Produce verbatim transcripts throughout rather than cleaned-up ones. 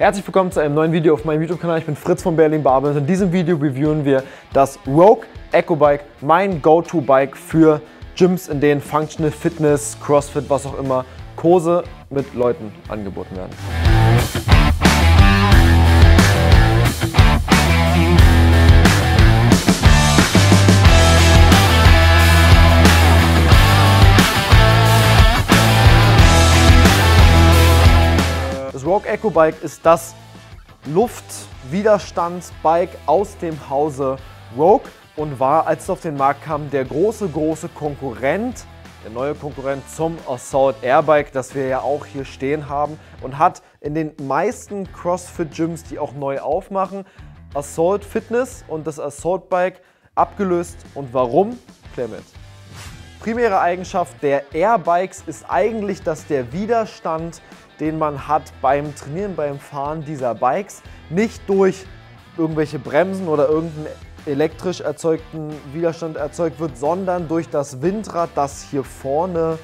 Herzlich willkommen zu einem neuen Video auf meinem YouTube-Kanal. Ich bin Fritz von Berlin Barbell und in diesem Video reviewen wir das Rogue Echo Bike, mein Go-To-Bike für Gyms, in denen Functional Fitness, Crossfit, was auch immer, Kurse mit Leuten angeboten werden. Das Rogue Echo Bike ist das Luftwiderstandsbike aus dem Hause Rogue und war, als es auf den Markt kam, der große, große Konkurrent, der neue Konkurrent zum Assault Airbike, das wir ja auch hier stehen haben, und hat in den meisten CrossFit-Gyms, die auch neu aufmachen, Assault Fitness und das Assault Bike abgelöst. Und warum? Klär mit. Primäre Eigenschaft der Airbikes ist eigentlich, dass der Widerstand, den man hat beim Trainieren, beim Fahren dieser Bikes, nicht durch irgendwelche Bremsen oder irgendeinen elektrisch erzeugten Widerstand erzeugt wird, sondern durch das Windrad, das hier vorne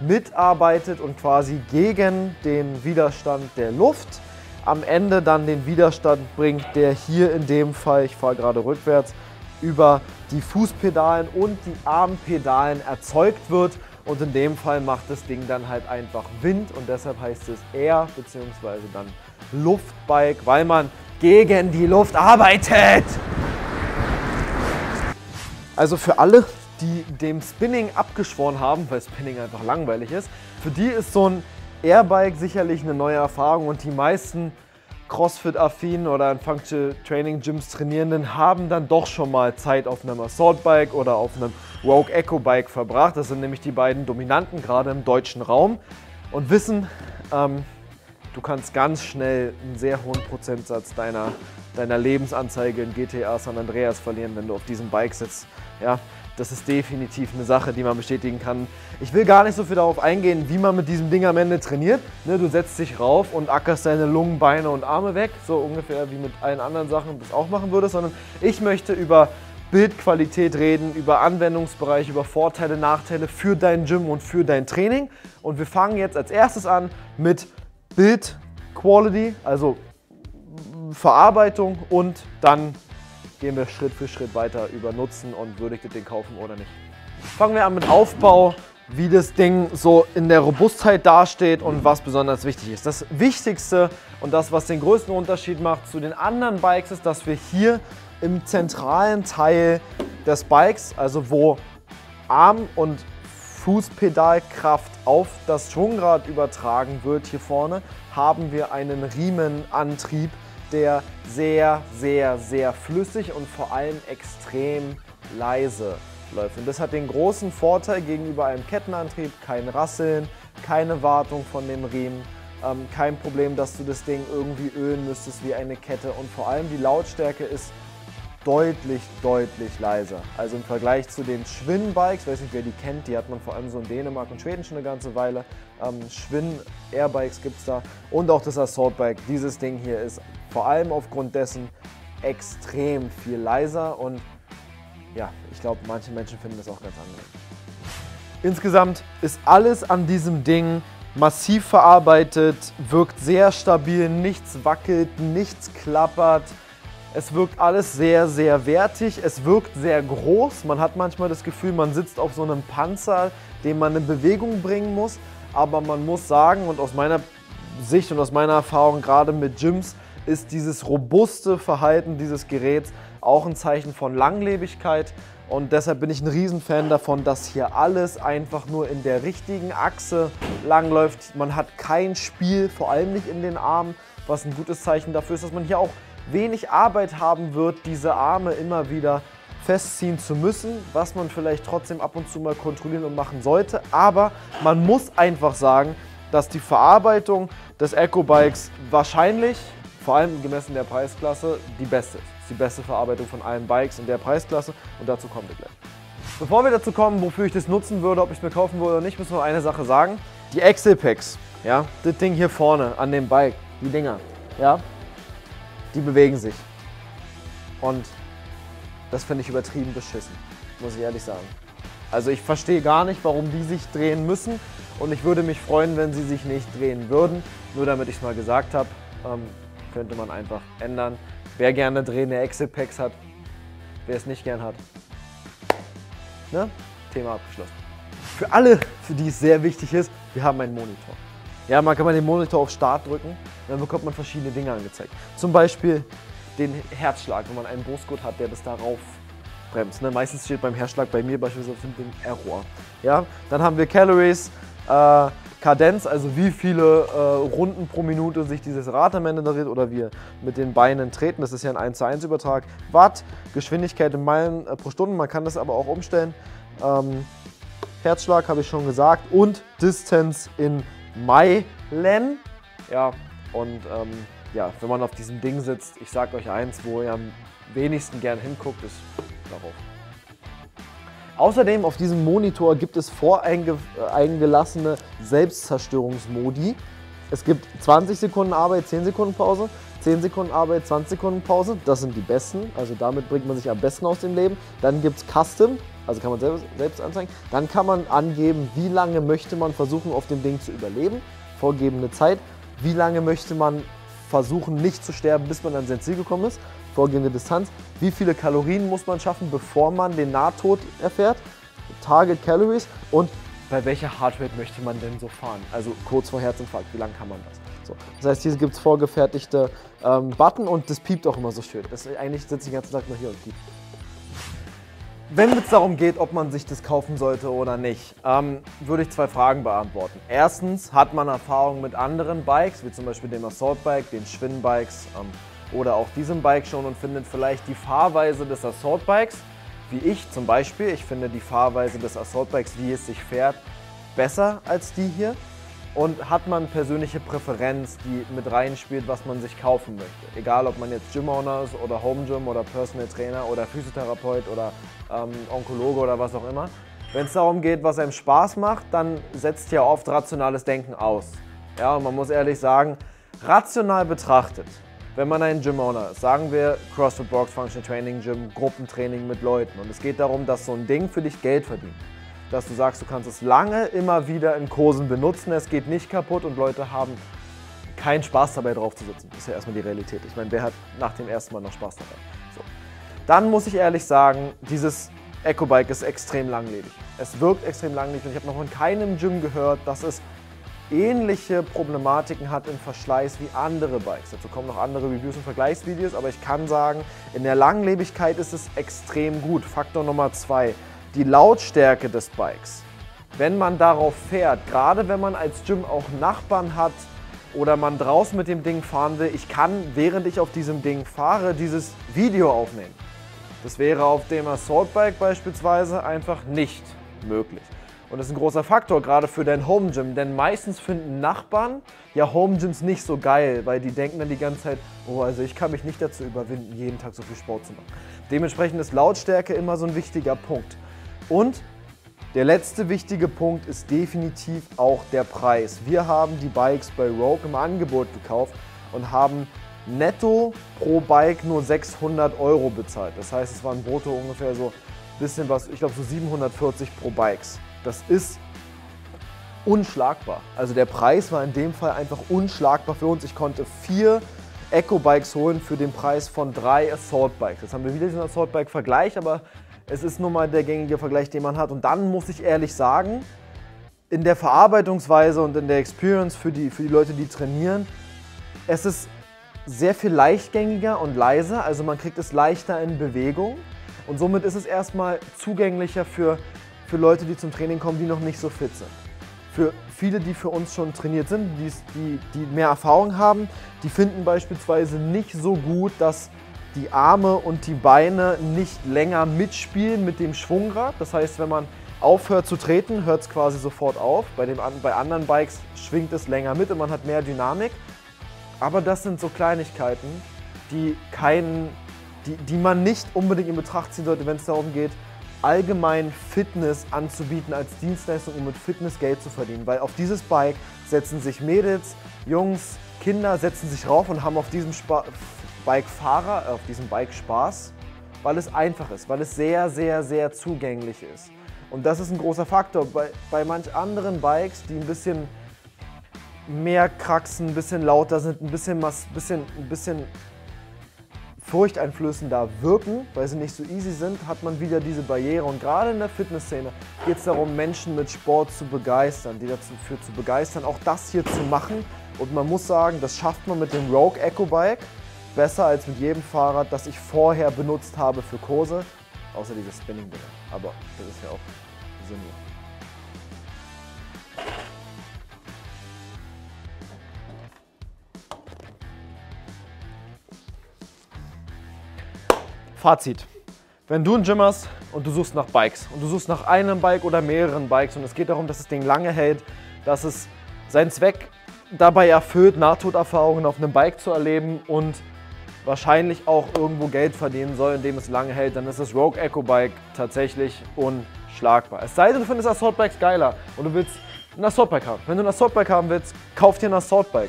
mitarbeitet und quasi gegen den Widerstand der Luft am Ende dann den Widerstand bringt, der hier in dem Fall, ich fahre gerade rückwärts, über die Fußpedalen und die Armpedalen erzeugt wird. Und in dem Fall macht das Ding dann halt einfach Wind und deshalb heißt es Air bzw. dann Luftbike, weil man gegen die Luft arbeitet. Also für alle, die dem Spinning abgeschworen haben, weil Spinning einfach langweilig ist, für die ist so ein Airbike sicherlich eine neue Erfahrung und die meisten Crossfit-affinen oder in Functional Training Gyms Trainierenden haben dann doch schon mal Zeit auf einem Assault Bike oder auf einem Rogue Echo Bike verbracht. Das sind nämlich die beiden Dominanten gerade im deutschen Raum und wissen, ähm, du kannst ganz schnell einen sehr hohen Prozentsatz deiner, deiner Lebensanzeige in G T A San Andreas verlieren, wenn du auf diesem Bike sitzt. Ja, das ist definitiv eine Sache, die man bestätigen kann. Ich will gar nicht so viel darauf eingehen, wie man mit diesem Ding am Ende trainiert. Ne, du setzt dich rauf und ackerst deine Lungen, Beine und Arme weg, so ungefähr wie mit allen anderen Sachen das auch machen würdest, sondern ich möchte über Bildqualität reden, über Anwendungsbereich, über Vorteile, Nachteile für dein Gym und für dein Training. Und wir fangen jetzt als erstes an mit Build Quality, also Verarbeitung, und dann gehen wir Schritt für Schritt weiter über Nutzen und würdigt ihr den kaufen oder nicht. Fangen wir an mit Aufbau, wie das Ding so in der Robustheit dasteht und was besonders wichtig ist. Das Wichtigste und das, was den größten Unterschied macht zu den anderen Bikes, ist, dass wir hier im zentralen Teil des Bikes, also wo Arm- und Fußpedalkraft auf das Schwungrad übertragen wird, hier vorne haben wir einen Riemenantrieb, der sehr, sehr, sehr flüssig und vor allem extrem leise läuft. Und das hat den großen Vorteil gegenüber einem Kettenantrieb: kein Rasseln, keine Wartung von dem Riemen, ähm, kein Problem, dass du das Ding irgendwie ölen müsstest wie eine Kette, und vor allem die Lautstärke ist deutlich, deutlich leiser. Also im Vergleich zu den Schwinn-Bikes, weiß nicht, wer die kennt, die hat man vor allem so in Dänemark und Schweden schon eine ganze Weile. Ähm, Schwinn-Airbikes gibt es da und auch das Assault-Bike. Dieses Ding hier ist vor allem aufgrund dessen extrem viel leiser und ja, ich glaube, manche Menschen finden das auch ganz angenehm. Insgesamt ist alles an diesem Ding massiv verarbeitet, wirkt sehr stabil, nichts wackelt, nichts klappert. Es wirkt alles sehr, sehr wertig, es wirkt sehr groß. Man hat manchmal das Gefühl, man sitzt auf so einem Panzer, den man in Bewegung bringen muss. Aber man muss sagen, und aus meiner Sicht und aus meiner Erfahrung gerade mit Gyms, ist dieses robuste Verhalten dieses Geräts auch ein Zeichen von Langlebigkeit. Und deshalb bin ich ein Riesenfan davon, dass hier alles einfach nur in der richtigen Achse langläuft. Man hat kein Spiel, vor allem nicht in den Armen, was ein gutes Zeichen dafür ist, dass man hier auch wenig Arbeit haben wird, diese Arme immer wieder festziehen zu müssen, was man vielleicht trotzdem ab und zu mal kontrollieren und machen sollte. Aber man muss einfach sagen, dass die Verarbeitung des Echo Bikes wahrscheinlich, vor allem gemessen der Preisklasse, die beste ist. Die beste Verarbeitung von allen Bikes in der Preisklasse, und dazu kommen wir gleich. Bevor wir dazu kommen, wofür ich das nutzen würde, ob ich es mir kaufen würde oder nicht, müssen wir eine Sache sagen. Die Axle Packs, ja, das Ding hier vorne an dem Bike, die Dinger, ja, die bewegen sich. Und das finde ich übertrieben beschissen, muss ich ehrlich sagen. Also ich verstehe gar nicht, warum die sich drehen müssen, und ich würde mich freuen, wenn sie sich nicht drehen würden, nur damit ich es mal gesagt habe. Ähm, könnte man einfach ändern. Wer gerne drehende Exit-Packs hat, wer es nicht gern hat. Ne? Thema abgeschlossen. Für alle, für die es sehr wichtig ist, wir haben einen Monitor. Ja, man kann mal den Monitor auf Start drücken, dann bekommt man verschiedene Dinge angezeigt. Zum Beispiel den Herzschlag, wenn man einen Brustgurt hat, der das darauf bremst. Ne? Meistens steht beim Herzschlag bei mir beispielsweise auf dem Ding Error. Ja? Dann haben wir Calories, äh, Kadenz, also wie viele äh, Runden pro Minute sich dieses Rad am Ende dreht oder wir mit den Beinen treten. Das ist ja ein eins zu eins Übertrag. Watt, Geschwindigkeit in Meilen äh, pro Stunde, man kann das aber auch umstellen. Ähm, Herzschlag habe ich schon gesagt und Distanz in Meilen. Ja, und ähm, ja, wenn man auf diesem Ding sitzt, ich sage euch eins, wo ihr am wenigsten gern hinguckt, ist darauf. Außerdem auf diesem Monitor gibt es voreingelassene Selbstzerstörungsmodi. Es gibt zwanzig Sekunden Arbeit, zehn Sekunden Pause, zehn Sekunden Arbeit, zwanzig Sekunden Pause. Das sind die besten, also damit bringt man sich am besten aus dem Leben. Dann gibt es Custom, also kann man selbst, selbst anzeigen. Dann kann man angeben, wie lange möchte man versuchen, auf dem Ding zu überleben. Vorgegebene Zeit. Wie lange möchte man versuchen, nicht zu sterben, bis man an sein Ziel gekommen ist. Vorgehende Distanz. Wie viele Kalorien muss man schaffen, bevor man den Nahtod erfährt? Target Calories und bei welcher Heartrate möchte man denn so fahren? Also kurz vor Herzinfarkt, wie lange kann man das? So. Das heißt, hier gibt es vorgefertigte ähm, Button und das piept auch immer so schön. Das, eigentlich sitze ich den ganzen Tag nur hier und piept. Wenn es darum geht, ob man sich das kaufen sollte oder nicht, ähm, würde ich zwei Fragen beantworten. Erstens, hat man Erfahrung mit anderen Bikes, wie zum Beispiel dem Assault Bike, den Schwinn Bikes ähm, oder auch diesem Bike schon und findet vielleicht die Fahrweise des Assault Bikes, wie ich zum Beispiel, ich finde die Fahrweise des Assault Bikes, wie es sich fährt, besser als die hier. Und hat man persönliche Präferenz, die mit reinspielt, was man sich kaufen möchte. Egal, ob man jetzt Gym-Owner ist oder Home-Gym oder Personal Trainer oder Physiotherapeut oder ähm, Onkologe oder was auch immer. Wenn es darum geht, was einem Spaß macht, dann setzt ja oft rationales Denken aus. Ja, und man muss ehrlich sagen, rational betrachtet, wenn man ein Gym-Owner ist, sagen wir CrossFit Box, Functional Training Gym, Gruppentraining mit Leuten und es geht darum, dass so ein Ding für dich Geld verdient. Dass du sagst, du kannst es lange immer wieder in Kursen benutzen, es geht nicht kaputt und Leute haben keinen Spaß dabei drauf zu sitzen. Das ist ja erstmal die Realität. Ich meine, wer hat nach dem ersten Mal noch Spaß dabei? So. Dann muss ich ehrlich sagen, dieses Ecobike ist extrem langlebig. Es wirkt extrem langlebig und ich habe noch von keinem Gym gehört, dass es ähnliche Problematiken hat im Verschleiß wie andere Bikes. Dazu kommen noch andere Reviews und Vergleichsvideos, aber ich kann sagen, in der Langlebigkeit ist es extrem gut. Faktor Nummer zwei. Die Lautstärke des Bikes, wenn man darauf fährt, gerade wenn man als Gym auch Nachbarn hat oder man draußen mit dem Ding fahren will, ich kann, während ich auf diesem Ding fahre, dieses Video aufnehmen. Das wäre auf dem Assault Bike beispielsweise einfach nicht möglich. Und das ist ein großer Faktor, gerade für dein Home Gym, denn meistens finden Nachbarn ja Home Gyms nicht so geil, weil die denken dann die ganze Zeit, oh, also ich kann mich nicht dazu überwinden, jeden Tag so viel Sport zu machen. Dementsprechend ist Lautstärke immer so ein wichtiger Punkt. Und der letzte wichtige Punkt ist definitiv auch der Preis. Wir haben die Bikes bei Rogue im Angebot gekauft und haben netto pro Bike nur sechshundert Euro bezahlt. Das heißt, es waren brutto ungefähr so ein bisschen was, ich glaube so siebenhundertvierzig pro Bikes. Das ist unschlagbar. Also der Preis war in dem Fall einfach unschlagbar für uns. Ich konnte vier Eco-Bikes holen für den Preis von drei Assault-Bikes. Jetzt haben wir wieder diesen Assault-Bike-Vergleich, aber es ist nun mal der gängige Vergleich, den man hat. Und dann muss ich ehrlich sagen, in der Verarbeitungsweise und in der Experience für die, für die Leute, die trainieren, es ist sehr viel leichtgängiger und leiser. Also man kriegt es leichter in Bewegung. Und somit ist es erstmal zugänglicher für, für Leute, die zum Training kommen, die noch nicht so fit sind. Für viele, die für uns schon trainiert sind, die, die, die mehr Erfahrung haben, die finden beispielsweise nicht so gut, dass die Arme und die Beine nicht länger mitspielen mit dem Schwungrad. Das heißt, wenn man aufhört zu treten, hört es quasi sofort auf. Bei, dem, bei anderen Bikes schwingt es länger mit und man hat mehr Dynamik. Aber das sind so Kleinigkeiten, die, keinen, die, die man nicht unbedingt in Betracht ziehen sollte, wenn es darum geht, allgemein Fitness anzubieten als Dienstleistung, um mit Fitness Geld zu verdienen. Weil auf dieses Bike setzen sich Mädels, Jungs, Kinder setzen sich rauf und haben auf diesem Spaß. Bikefahrer auf diesem Bike Spaß, weil es einfach ist, weil es sehr, sehr, sehr zugänglich ist. Und das ist ein großer Faktor. Bei, bei manch anderen Bikes, die ein bisschen mehr kraxen, ein bisschen lauter sind, ein bisschen, bisschen, bisschen furchteinflößender wirken, weil sie nicht so easy sind, hat man wieder diese Barriere. Und gerade in der Fitnessszene geht es darum, Menschen mit Sport zu begeistern, die dafür zu begeistern, auch das hier zu machen. Und man muss sagen, das schafft man mit dem Rogue Echo Bike besser als mit jedem Fahrrad, das ich vorher benutzt habe für Kurse. Außer diese Spinning-Dinger. Aber das ist ja auch sinnlos. Fazit. Wenn du ein Gym hast und du suchst nach Bikes und du suchst nach einem Bike oder mehreren Bikes und es geht darum, dass das Ding lange hält, dass es seinen Zweck dabei erfüllt, Nahtoderfahrungen auf einem Bike zu erleben und wahrscheinlich auch irgendwo Geld verdienen soll, indem es lange hält, dann ist das Rogue Echo Bike tatsächlich unschlagbar. Es sei denn, du findest Assault Bikes geiler und du willst ein Assault Bike haben. Wenn du ein Assault Bike haben willst, kauf dir ein Assault Bike.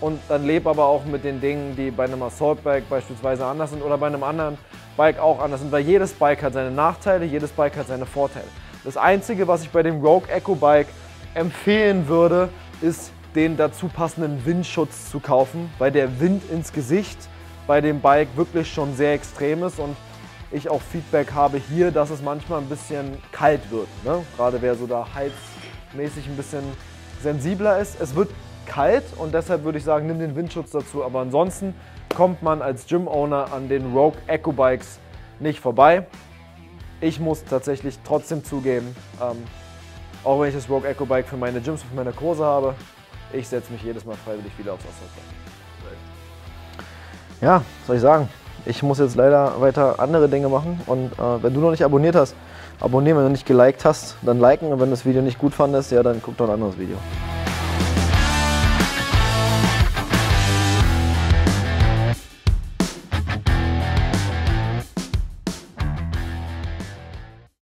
Und dann leb aber auch mit den Dingen, die bei einem Assault Bike beispielsweise anders sind oder bei einem anderen Bike auch anders sind, weil jedes Bike hat seine Nachteile, jedes Bike hat seine Vorteile. Das Einzige, was ich bei dem Rogue Echo Bike empfehlen würde, ist, den dazu passenden Windschutz zu kaufen, weil der Wind ins Gesicht bei dem Bike wirklich schon sehr extrem ist und ich auch Feedback habe hier, dass es manchmal ein bisschen kalt wird, ne? Gerade wer so da heizmäßig ein bisschen sensibler ist. Es wird kalt und deshalb würde ich sagen, nimm den Windschutz dazu, aber ansonsten kommt man als Gym-Owner an den Rogue Echo Bikes nicht vorbei. Ich muss tatsächlich trotzdem zugeben, ähm, auch wenn ich das Rogue Echo Bike für meine Gyms und für meine Kurse habe, ich setze mich jedes Mal freiwillig wieder aufs Assault. Ja, soll ich sagen, ich muss jetzt leider weiter andere Dinge machen und äh, wenn du noch nicht abonniert hast, abonnieren, wenn du nicht geliked hast, dann liken und wenn du das Video nicht gut fandest, ja dann guck doch ein anderes Video.